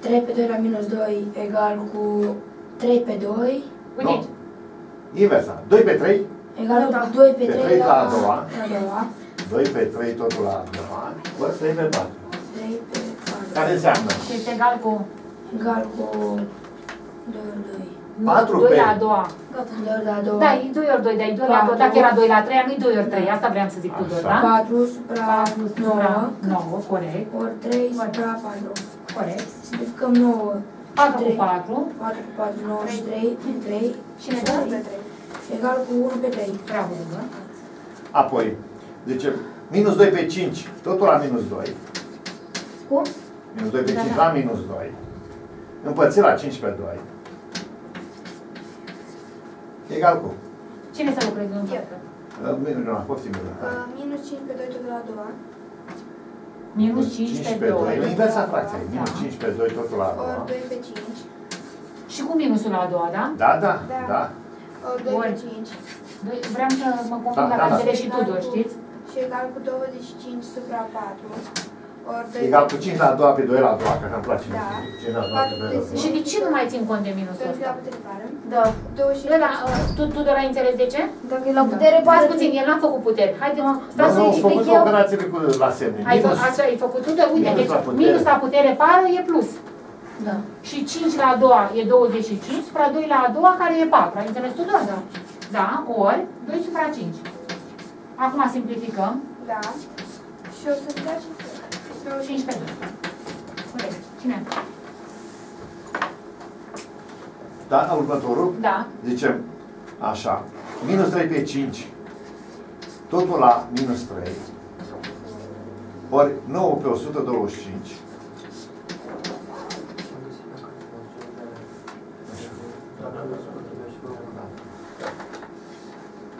3 pe 2 la minus 2 egal cu 3 pe 2. Nu. Inversa. 2 pe 3. Egal cu 2 pe 3 la a doua. 2 pe 3 totul la a doua. Ori 3 pe 4. 3 pe 4. Care înseamnă? Este egal cu... Egal cu 2 ori 2. 4 pe... 2 la a doua. 2 ori la a doua. Da, e 2 ori 2, dar e 2 la a doua. Dacă era 2 la a treia, nu e 2 ori 3. Asta vreau să zic cu 2, da? 4 supra 9. 9, corect. Ori 3 supra 4. Corect. Simplificăm 9. 4 cu 4. 4 cu 4, 9 și 3. 3. Și ne dă 1 pe 3. Egal cu 1 pe 3. Bravo, da? Apoi, zicem, minus 2 pe 5, totul la minus 2. Cum? Minus 2 pe 5 la minus 2. Împărțit la 5 pe 2. Egal cu. Cine să lucrezi în viață? Miruna, poftim Miruna. Minus 5 pe 2 totul la a doua. Minus 5 pe 2. Inversa fracției. Minus 5 pe 2 totul la a doua. Ori 2 pe 5. Și cu minusul la a doua, da? Da, da, da. Ori 2 pe 5. Vreau să mă confund la cazele și Tudor, știți? Și egal cu 25 supra 4. Egal cu 5 la a doua pe 2 la a doua, că așa-mi place. Da. Și de ce nu mai țin cont de minusul ăsta? Da. Tudor, ai înțeles de ce? Dacă e la putere, poate puțin, el n-a făcut putere. Haide, mă, vreau să-i explic eu. Nu, am făcut operațiile la semne. Așa, ai făcut Tudor, uite, deci minus la putere pară e plus. Da. Și 5 la a doua e 25, supra 2 la a doua care e 4. Ai înțeles, Tudor? Da. Da, ori 2 supra 5. Acum simplificăm. Da. Și o să-mi dea 15. Corect. Cine? Da, la următorul? Da. Zicem așa. Minus 3 pe 5. Totul la minus 3. Ori 9 pe 125.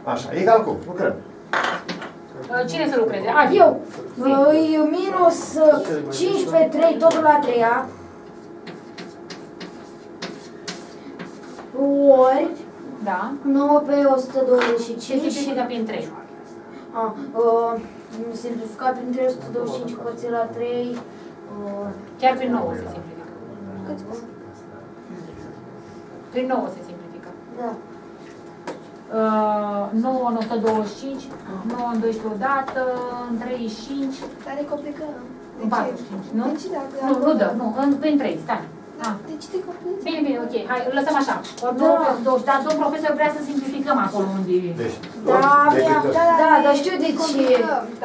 Așa, egal cum? Lucrăm. Cine să lucreze? A, eu! Minus 5 pe 3, totul la 3-a. Ori... Da. 9 pe 125. Simplificat prin 3. A, simplificat prin 3, 125 părțit la 3. Chiar prin 9 se simplifică. Câți bun? Prin 9 se simplifică. Da. 9 în 125, 9 în 12 odată, în 35. Dar e complicat. În 45, nu? Nu, nu dă, nu, prin 3, stai. Deci te complicat. Bine, bine, ok, hai, îl lăsăm așa. Ori 9 pe 20, dar domn profesor vrea să simplificăm acolo unde e. Da, dar știu de ce.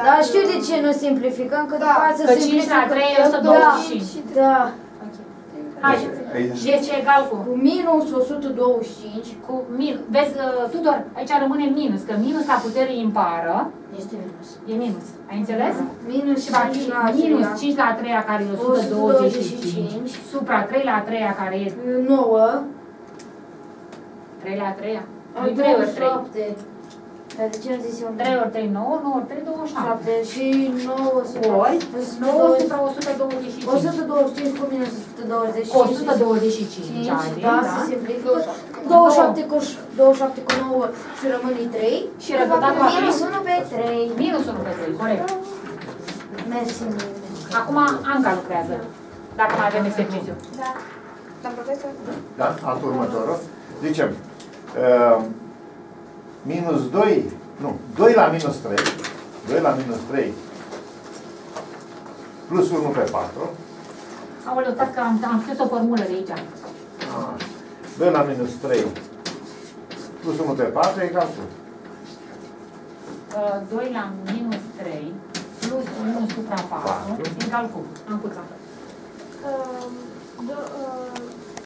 Dar știu de ce nu simplificăm, că după aceea să simplificăm. Că 5 la 3 e 125. Da. Hai, deci egal cu? Cu minus 125, cu minus. Vezi, Tudor, aici rămâne minus, că minus la putere impară. Este minus. E minus. Ai înțeles? Minus și va fi minus 5 la 3 care e 125, supra 3 la 3 care e 9. 3 la 3? 3 ori 3. Dar de ce am zis eu? 3 ori 3, 9, 9 ori 3, 27. Și 9 ori 9 supra 125. 125 cu minus 125. 125, da, se simplifică. 27 cu 9 și rămâne 3. Și rezultatul va fi minus 1 pe 3. Minus 1 pe 3, corect. Mersi. Acum Anca lucrează, dacă mai avem exercițiu. Da. Dar profesor? Da, altul următorul. Zicem, minus 2, nu, 2 la minus 3, 2 la minus 3, plus 1 pe 4. Aoleu, uitați că am scris o formulă de aici. 2 la minus 3, plus 1 pe 4, egal cu? 2 la minus 3, plus 1 supra 4, egal cu? Am cuțat.